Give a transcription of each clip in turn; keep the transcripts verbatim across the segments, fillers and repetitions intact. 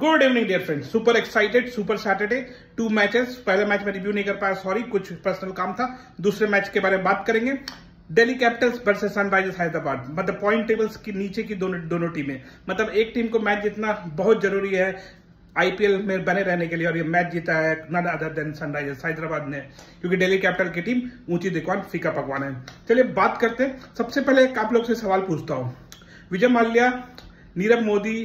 Good evening dear friends, super excited, super Saturday, two matches. पहले match में review नहीं कर पाया, सॉरी, कुछ पर्सनल काम था। दूसरे मैच के बारे में बात करेंगे, Delhi Capitals versus Sunrisers Hyderabad. मतलब पॉइंट टेबल्स की नीचे की दोनों दोनों टीमें, मतलब एक टीम को मैच जीतना बहुत जरूरी है आईपीएल में बने रहने के लिए, और ये मैच जीता है none other than Sunrisers Hyderabad ने, क्योंकि दिल्ली कैपिटल की टीम ऊंची दिकवान फीका पकवान है। चलिए बात करते हैं। सबसे पहले एक आप लोग से सवाल पूछता हूँ, विजय माल्या, नीरव मोदी,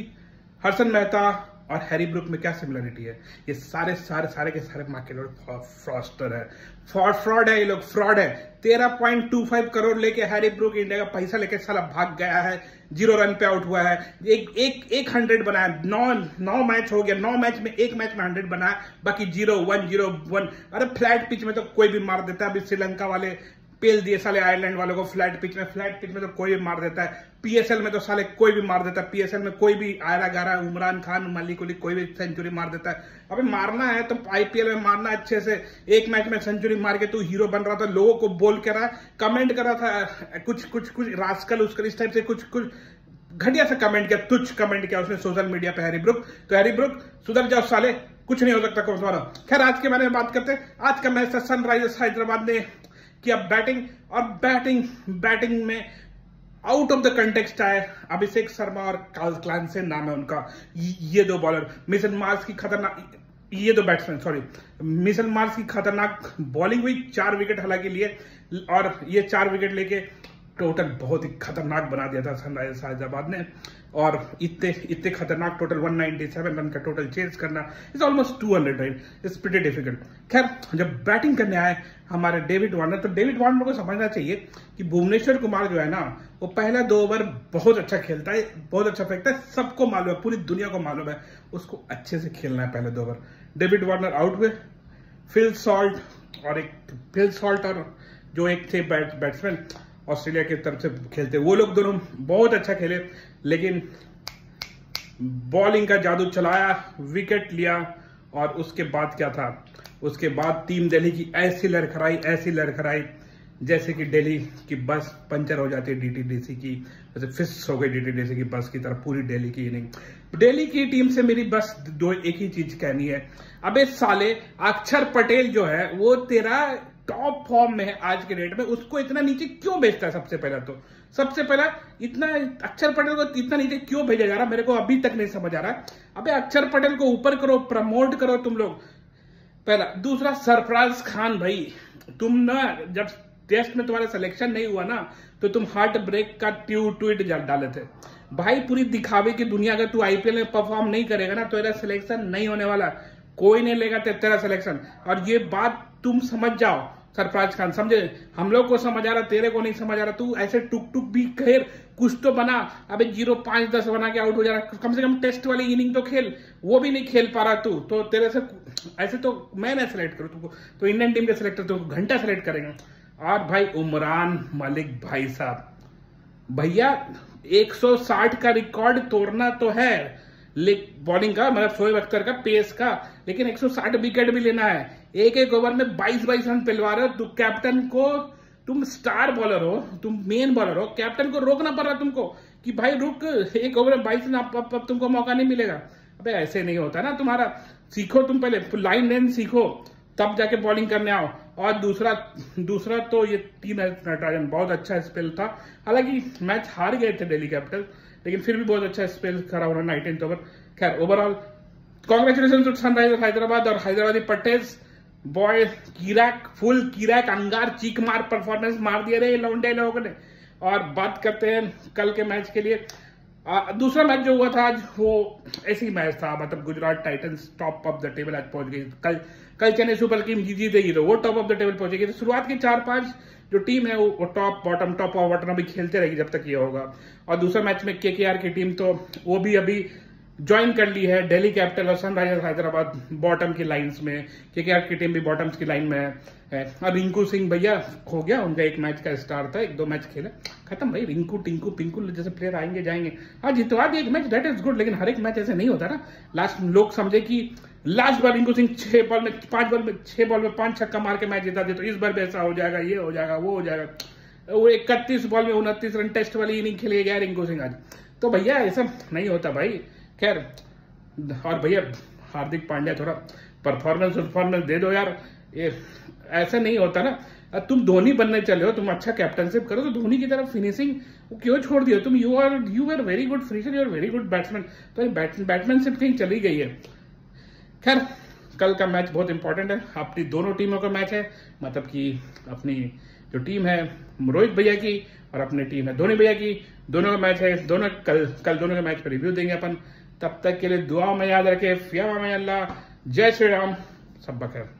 हर्षद मेहता और हैरी ब्रुक में क्या सिमिलरिटी है? ये सारे सारे सारे के सारे मार्केट फ्रॉस्टर है, फ्रॉड फ्रॉड है, ये लोग फ्रॉड है। तेरह पॉइंट दो पाँच करोड़ लेके हैरी ब्रुक इंडिया का पैसा लेके साला भाग गया है, जीरो रन पे आउट हुआ है। एक एक एक हंड्रेड बनाया, नौ नौ मैच हो गया, नौ मैच में एक मैच में हंड्रेड बनाया, बाकी जीरो वन जीरो वन। अरे फ्लैट पिच में तो कोई भी मार देता है। अभी श्रीलंका वाले पेल दिए साले आयरलैंड वालों को फ्लैट पिच में, फ्लैट पिच में तो कोई भी मार देता है। पीएसएल में तो साले कोई भी मार देता है, पीएसएल में कोई भी आयरा गारा, उमरान खान, मलिक उलिक कोई भी सेंचुरी मार देता है। अबे मारना है तो आईपीएल में मारना अच्छे से। एक मैच में सेंचुरी मार के तू हीरो बन रहा था, लोगों को बोल के रहा, कमेंट कर रहा था, कुछ कुछ कुछ रास्कल उसके इस टाइप से कुछ कुछ घटिया से कमेंट किया, तुच्छ कमेंट किया उसने सोशल मीडिया पे हैरी ब्रुक। तो हैरी ब्रुक सुधर जाओ साले, कुछ नहीं हो सकता कुछ तुम्हारा। खैर आज के बारे में बात करते हैं। आज का मैच था, सनराइजर्स हैदराबाद ने कि अब बैटिंग और बैटिंग बैटिंग में आउट ऑफ द कंटेक्स्ट आए अभिषेक शर्मा और क्लान से नाम है उनका, ये दो बॉलर। मिशेल मार्श की खतरनाक ये दो बैट्समैन सॉरी मिशेल मार्श की खतरनाक बॉलिंग हुई, चार विकेट हालांकि लिए, और ये चार विकेट लेके टोटल बहुत ही खतरनाक बना दिया था सनराइजर्स हैदराबाद ने। और इतने इतने खतरनाक टोटल एक सौ सत्तानवे रन का टोटल चेज करना is almost two hundred run, it's pretty difficult. खैर जब बैटिंग करने आए हमारे डेविड वार्नर, तो डेविड वार्नर को समझना चाहिए कि भुवनेश्वर कुमार जो है ना, वो पहला दो ओवर बहुत अच्छा खेलता है, बहुत अच्छा फेंकता है, सबको मालूम है, पूरी दुनिया को मालूम है, उसको अच्छे से खेलना है पहले दो ओवर। डेविड वार्नर आउट हुए, फिल सॉल्ट और एक फिल सॉल्ट और जो एक थे बैट्समैन ऑस्ट्रेलिया की तरफ से खेलते, वो लोग दोनों बहुत अच्छा खेले, लेकिन बॉलिंग का जादू चलाया, विकेट लिया। और उसके बाद क्या था, उसके बाद टीम दिल्ली की ऐसी लड़खड़ाई ऐसी लड़खड़ाई जैसे कि दिल्ली की बस पंचर हो जाती है, डीटीडीसी की जैसे फिस हो गई डीटीडीसी की बस की तरफ पूरी दिल्ली की इनिंग। दिल्ली की टीम से मेरी बस दो एक ही चीज कहनी है, अबे साले अक्षर पटेल जो है वो तेरा टॉप फॉर्म में है आज के डेट में, उसको इतना नीचे क्यों भेजता है? सबसे पहला तो सबसे पहला इतना अक्षर पटेल को इतना नीचे क्यों भेजा जा रहा है, मेरे को अभी तक नहीं समझ आ रहा है। अबे अक्षर पटेल को ऊपर करो, प्रमोट करो तुम लोग पहला। दूसरा सरफराज खान, भाई तुम ना जब टेस्ट में तुम्हारा सिलेक्शन नहीं हुआ ना, तो तुम हार्ट ब्रेक का ट्वीट डाले थे, भाई पूरी दिखावे की दुनिया, अगर तू आईपीएल में परफॉर्म नहीं करेगा ना तो तेरा सिलेक्शन नहीं होने वाला, कोई नहीं लेगा तेरा सिलेक्शन। और ये बात तुम समझ जाओ सरफराज खान, समझे? हम लोग को समझ आ रहा, तेरे को नहीं समझ आ रहा। तू ऐसे टुक टुक भी खेल, कुछ तो बना, अबे जीरो पांच दस बना के आउट हो जा रहा, कम से कम टेस्ट वाली इनिंग तो खेल, वो भी नहीं खेल पा रहा तू। तो तेरे से ऐसे तो मैं ना सेलेक्ट करूँ तुमको, तो इंडियन टीम के सिलेक्टर तुमको घंटा सेलेक्ट करेंगे। और भाई उमरान मलिक भाई साहब, भैया एक सौ साठ का रिकॉर्ड तोड़ना तो है बॉलिंग का, मतलब शोएब अख्तर का पेस का, लेकिन एक सौ साठ विकेट भी लेना है। एक एक ओवर में बाईस बाईस रन पिलवा रहे हो, तुम कैप्टन को, तुम स्टार बॉलर हो, तुम मेन बॉलर हो, कैप्टन को रोकना पड़ रहा तुमको कि भाई रुक, एक ओवर में बाईस रन, अब तुमको मौका नहीं मिलेगा। अबे ऐसे नहीं होता ना तुम्हारा, सीखो तुम पहले लाइन लेन सीखो, तब जाके बॉलिंग करने आओ। और दूसरा दूसरा तो ये टीम नटराजन बहुत अच्छा स्पेल था, हालांकि मैच हार गए थे दिल्ली कैपिटल, लेकिन फिर भी बहुत अच्छा स्पेल करा उन्होंने नाइनटीन्थ ओवर। खैर overall congratulation to Sunrisers Hyderabad और हैदराबादी पटेल्स बॉय, कीराक फुल कीराक अंगार चीक मार परफॉर्मेंस मार दिया रे लौंडे लोगों ने। और बात करते हैं कल के मैच के लिए। आ, दूसरा मैच जो हुआ था आज, वो ऐसी मैच था, मतलब Gujarat Titans top of the table आज पहुंच गई। कल कल चेन्नई सुपर किंग्स जीतेगी तो वो टॉप ऑफ द टेबल पहुंचेगी। तो शुरुआत की चार पांच जो टीम है वो टॉप बॉटम टॉप और बॉटम अभी खेलते रहेगी जब तक ये होगा। और दूसरा मैच में केकेआर की टीम तो वो भी अभी ज्वाइन कर ली है दिल्ली कैपिटल और सनराइजर्स हैदराबाद बॉटम की लाइंस में, केकेआर की टीम भी बॉटम्स की लाइन में है। और रिंकू सिंह भैया हो गया, उनका एक मैच का स्टार था, एक दो मैच खेले खत्म भाई। रिंकू टिंकू पिंकू जैसे प्लेयर आएंगे जाएंगे, हाँ जितवा दिया एक मैच, दैट इज गुड, लेकिन हर एक मैच ऐसे नहीं होता ना। लास्ट लोग समझे कि लास्ट बार रिंकू सिंह छह बॉल में पांच बॉल में छह बॉल में पांच छक्का मार के मैच जिता दे, तो इस बार भी ऐसा हो जाएगा, ये हो जाएगा, वो हो जाएगा। वो इकतीस बॉल में उनतीस रन टेस्ट वाली इनिंग खेले गया रिंकू सिंह आज, तो भैया ऐसा नहीं होता भाई। खैर और भैया हार्दिक पांड्या थोड़ा परफॉर्मेंस परफॉर्मेंस दे दो यार, ये ऐसा नहीं होता ना। तुम धोनी बनने चले हो, तुम अच्छा कैप्टनशिप करो तो धोनी की तरफ फिनिशिंग क्यों छोड़ दियो तुम? You are you are very good finisher, you are very good batsman, तो बैट्समैनशिप कहीं चली गई है। खैर कल का मैच बहुत इंपॉर्टेंट है, अपनी दोनों टीमों का मैच है, मतलब कि अपनी जो टीम है रोहित भैया की और अपनी टीम है धोनी भैया की, दोनों का मैच है। दोनों कल कल दोनों के मैच पर रिव्यू देंगे अपन। तब तक के लिए दुआओं में याद रखें, फिया में अल्लाह, जय श्री राम, सब बखैर।